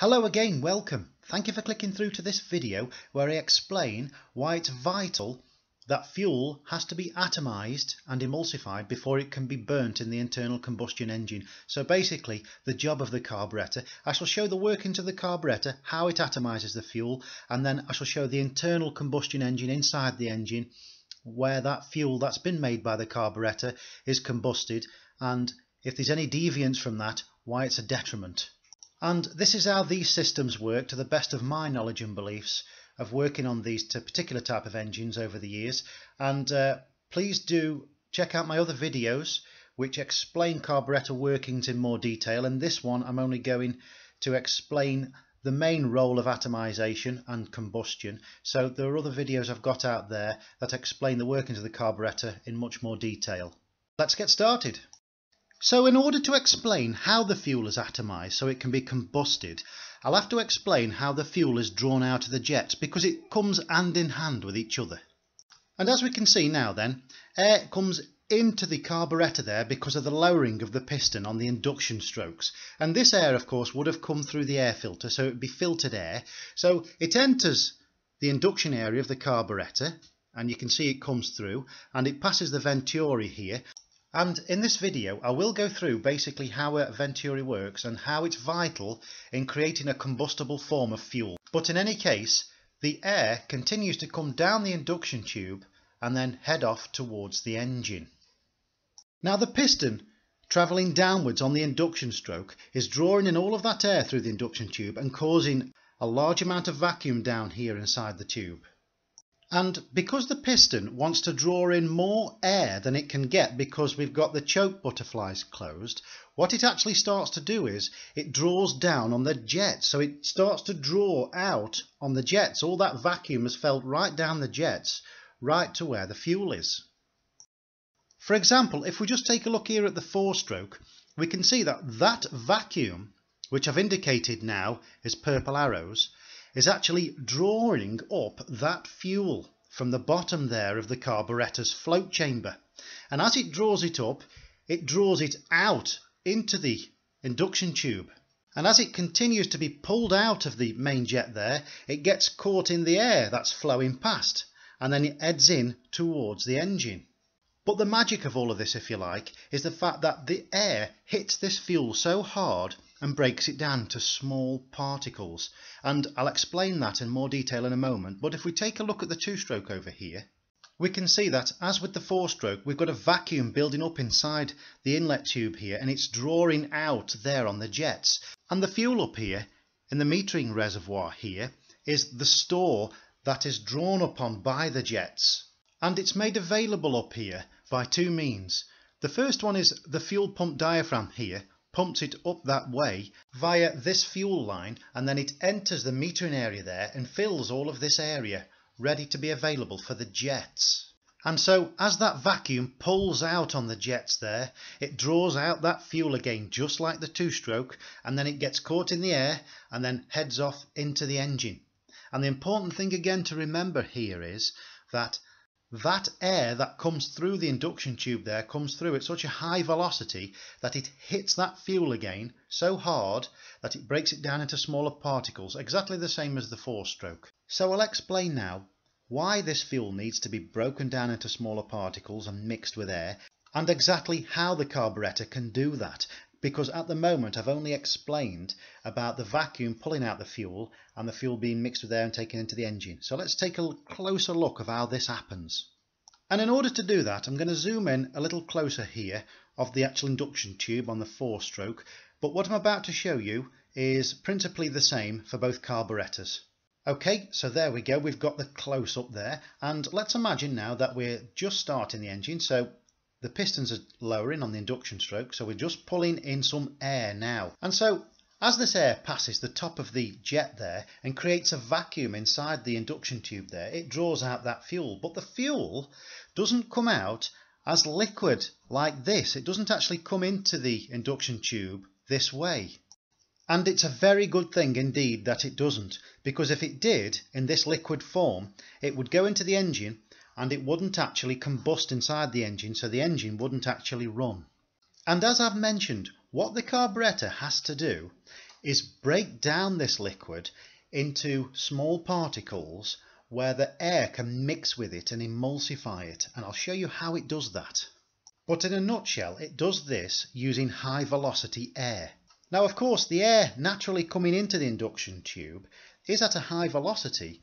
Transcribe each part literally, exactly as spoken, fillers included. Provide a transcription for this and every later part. Hello again, welcome. Thank you for clicking through to this video where I explain why it's vital that fuel has to be atomized and emulsified before it can be burnt in the internal combustion engine. So basically the job of the carburettor, I shall show the workings of the carburettor, how it atomizes the fuel, and then I shall show the internal combustion engine inside the engine where that fuel that's been made by the carburettor is combusted, and if there's any deviance from that, why it's a detriment. And this is how these systems work, to the best of my knowledge and beliefs of working on these particular type of engines over the years. And uh, please do check out my other videos which explain carburettor workings in more detail. In this one I'm only going to explain the main role of atomization and combustion. So there are other videos I've got out there that explain the workings of the carburettor in much more detail. Let's get started. So in order to explain how the fuel is atomized so it can be combusted, I'll have to explain how the fuel is drawn out of the jets, because it comes hand in hand with each other. And as we can see now then, air comes into the carburettor there because of the lowering of the piston on the induction strokes. And this air of course would have come through the air filter, so it would be filtered air. So it enters the induction area of the carburettor, and you can see it comes through and it passes the venturi here. And in this video I will go through basically how a venturi works and how it's vital in creating a combustible form of fuel. But in any case, the air continues to come down the induction tube and then head off towards the engine. Now the piston travelling downwards on the induction stroke is drawing in all of that air through the induction tube and causing a large amount of vacuum down here inside the tube. And because the piston wants to draw in more air than it can get, because we've got the choke butterflies closed, what it actually starts to do is it draws down on the jets. So it starts to draw out on the jets. All that vacuum is felt right down the jets, right to where the fuel is. For example, if we just take a look here at the four-stroke, we can see that that vacuum, which I've indicated now as purple arrows, is actually drawing up that fuel from the bottom there of the carburettor's float chamber. And as it draws it up, it draws it out into the induction tube. And as it continues to be pulled out of the main jet there, it gets caught in the air that's flowing past, and then it heads in towards the engine. But the magic of all of this, if you like, is the fact that the air hits this fuel so hard and breaks it down to small particles, and I'll explain that in more detail in a moment. But if we take a look at the two-stroke over here, we can see that as with the four-stroke, we've got a vacuum building up inside the inlet tube here, and it's drawing out there on the jets. And the fuel up here in the metering reservoir here is the store that is drawn upon by the jets, and it's made available up here by two means. The first one is the fuel pump diaphragm here pumps it up that way via this fuel line, and then it enters the metering area there and fills all of this area, ready to be available for the jets. And so as that vacuum pulls out on the jets there, it draws out that fuel again, just like the two-stroke, and then it gets caught in the air and then heads off into the engine. And the important thing again to remember here is that that air that comes through the induction tube there comes through at such a high velocity that it hits that fuel again so hard that it breaks it down into smaller particles, exactly the same as the four-stroke. So I'll explain now why this fuel needs to be broken down into smaller particles and mixed with air, and exactly how the carburettor can do that, because at the moment I've only explained about the vacuum pulling out the fuel and the fuel being mixed with air and taken into the engine. So let's take a closer look of how this happens. And in order to do that, I'm going to zoom in a little closer here of the actual induction tube on the four-stroke, but what I'm about to show you is principally the same for both carburettors. Okay, so there we go, we've got the close up there, and let's imagine now that we're just starting the engine, so the pistons are lowering on the induction stroke, so we're just pulling in some air now. And so as this air passes the top of the jet there and creates a vacuum inside the induction tube there, it draws out that fuel. But the fuel doesn't come out as liquid like this. It doesn't actually come into the induction tube this way. And it's a very good thing indeed that it doesn't, because if it did in this liquid form, it would go into the engine and it wouldn't actually combust inside the engine, so the engine wouldn't actually run. And as I've mentioned, what the carburettor has to do is break down this liquid into small particles where the air can mix with it and emulsify it, and I'll show you how it does that. But in a nutshell, it does this using high velocity air. Now of course the air naturally coming into the induction tube is at a high velocity,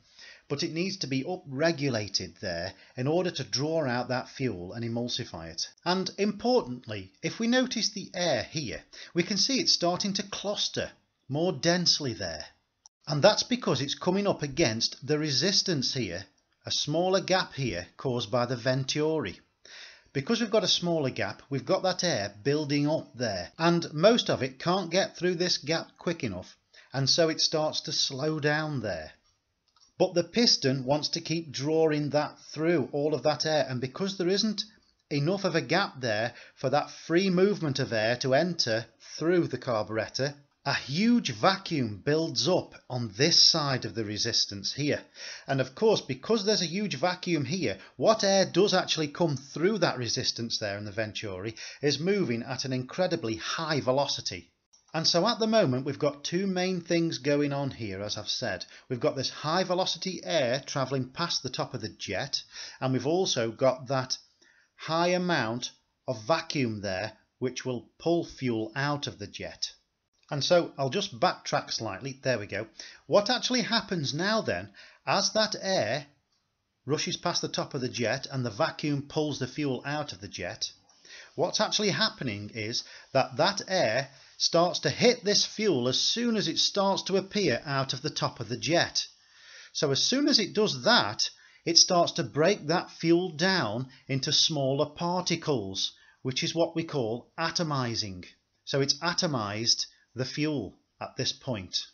but it needs to be upregulated there in order to draw out that fuel and emulsify it. And importantly, if we notice the air here, we can see it's starting to cluster more densely there. And that's because it's coming up against the resistance here, a smaller gap here caused by the venturi. Because we've got a smaller gap, we've got that air building up there, and most of it can't get through this gap quick enough, and so it starts to slow down there. But the piston wants to keep drawing that through, all of that air, and because there isn't enough of a gap there for that free movement of air to enter through the carburettor, a huge vacuum builds up on this side of the resistance here. And of course, because there's a huge vacuum here, what air does actually come through that resistance there in the venturi is moving at an incredibly high velocity. And so at the moment we've got two main things going on here, as I've said. We've got this high velocity air travelling past the top of the jet, and we've also got that high amount of vacuum there which will pull fuel out of the jet. And so I'll just backtrack slightly, there we go. What actually happens now then, as that air rushes past the top of the jet and the vacuum pulls the fuel out of the jet, what's actually happening is that that air starts to hit this fuel as soon as it starts to appear out of the top of the jet. So as soon as it does that, it starts to break that fuel down into smaller particles, which is what we call atomizing. So it's atomized the fuel at this point.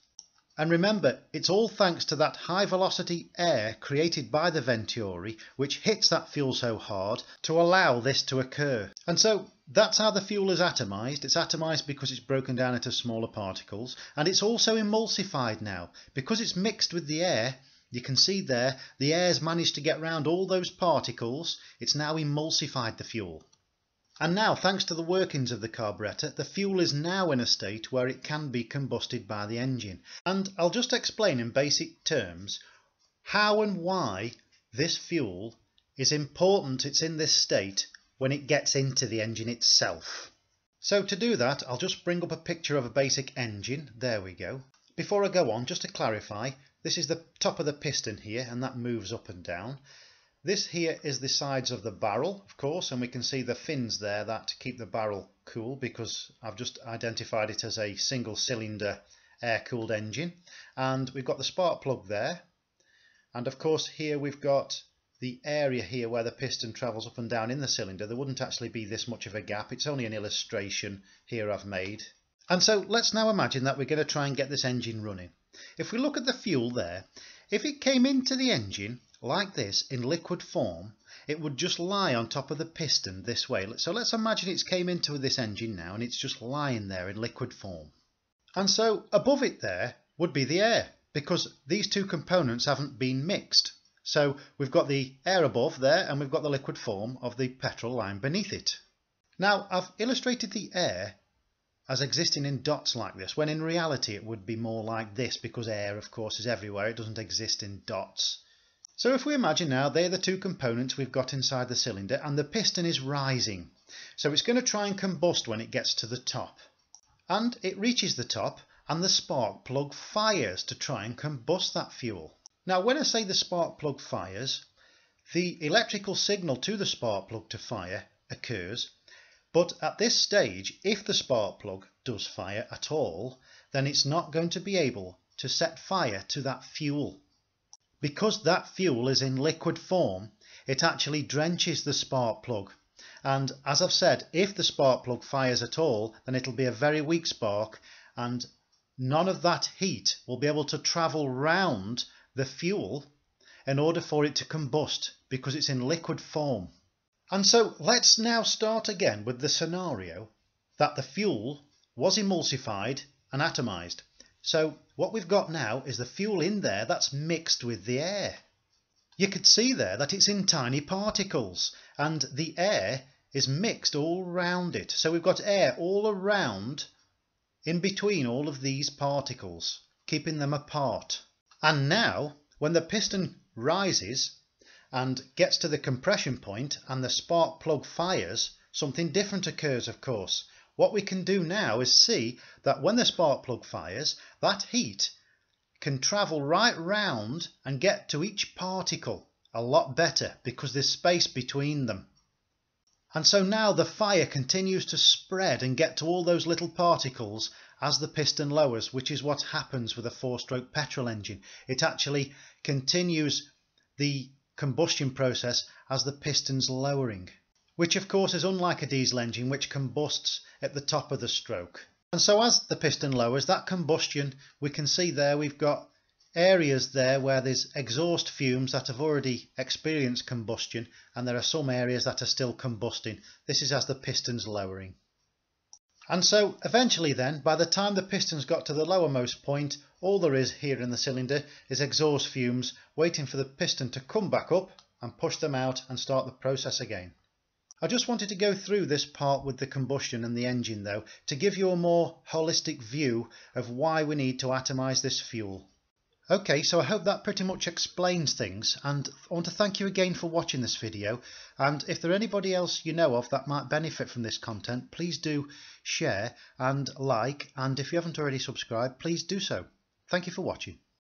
And remember, it's all thanks to that high velocity air created by the venturi, which hits that fuel so hard to allow this to occur. And so that's how the fuel is atomized. It's atomized because it's broken down into smaller particles, and it's also emulsified now. Because it's mixed with the air, you can see there, the air's managed to get round all those particles. It's now emulsified the fuel. And now, thanks to the workings of the carburettor, the fuel is now in a state where it can be combusted by the engine. And I'll just explain in basic terms how and why this fuel is important. It's in this state when it gets into the engine itself. So to do that, I'll just bring up a picture of a basic engine. There we go. Before I go on, just to clarify, this is the top of the piston here, and that moves up and down. This here is the sides of the barrel, of course, and we can see the fins there that keep the barrel cool because I've just identified it as a single cylinder air-cooled engine. And we've got the spark plug there. And of course here we've got the area here where the piston travels up and down in the cylinder. There wouldn't actually be this much of a gap. It's only an illustration here I've made. And so let's now imagine that we're going to try and get this engine running. If we look at the fuel there, if it came into the engine like this in liquid form, it would just lie on top of the piston this way. So let's imagine it's came into this engine now and it's just lying there in liquid form. And so above it there would be the air, because these two components haven't been mixed. So we've got the air above there and we've got the liquid form of the petrol lying beneath it. Now I've illustrated the air as existing in dots like this, when in reality it would be more like this, because air of course is everywhere, it doesn't exist in dots. So if we imagine now they're the two components we've got inside the cylinder and the piston is rising. So it's going to try and combust when it gets to the top. And it reaches the top and the spark plug fires to try and combust that fuel. Now when I say the spark plug fires, the electrical signal to the spark plug to fire occurs, but at this stage if the spark plug does fire at all, then it's not going to be able to set fire to that fuel. Because that fuel is in liquid form, it actually drenches the spark plug. And as I've said, if the spark plug fires at all, then it'll be a very weak spark and none of that heat will be able to travel round the fuel in order for it to combust because it's in liquid form. And so let's now start again with the scenario that the fuel was emulsified and atomized. So what we've got now is the fuel in there that's mixed with the air. You could see there that it's in tiny particles and the air is mixed all round it. So we've got air all around in between all of these particles, keeping them apart. And now, when the piston rises and gets to the compression point and the spark plug fires, something different occurs, of course. What we can do now is see that when the spark plug fires, that heat can travel right round and get to each particle a lot better because there's space between them. And so now the fire continues to spread and get to all those little particles as the piston lowers, which is what happens with a four-stroke petrol engine. It actually continues the combustion process as the piston's lowering, which of course is unlike a diesel engine which combusts at the top of the stroke. And so as the piston lowers, that combustion, we can see there we've got areas there where there's exhaust fumes that have already experienced combustion, and there are some areas that are still combusting. This is as the piston's lowering. And so eventually then, by the time the piston's got to the lowermost point, all there is here in the cylinder is exhaust fumes waiting for the piston to come back up and push them out and start the process again. I just wanted to go through this part with the combustion and the engine though, to give you a more holistic view of why we need to atomize this fuel. Okay, so I hope that pretty much explains things, and I want to thank you again for watching this video, and if there are anybody else you know of that might benefit from this content, please do share and like, and if you haven't already subscribed, please do so. Thank you for watching.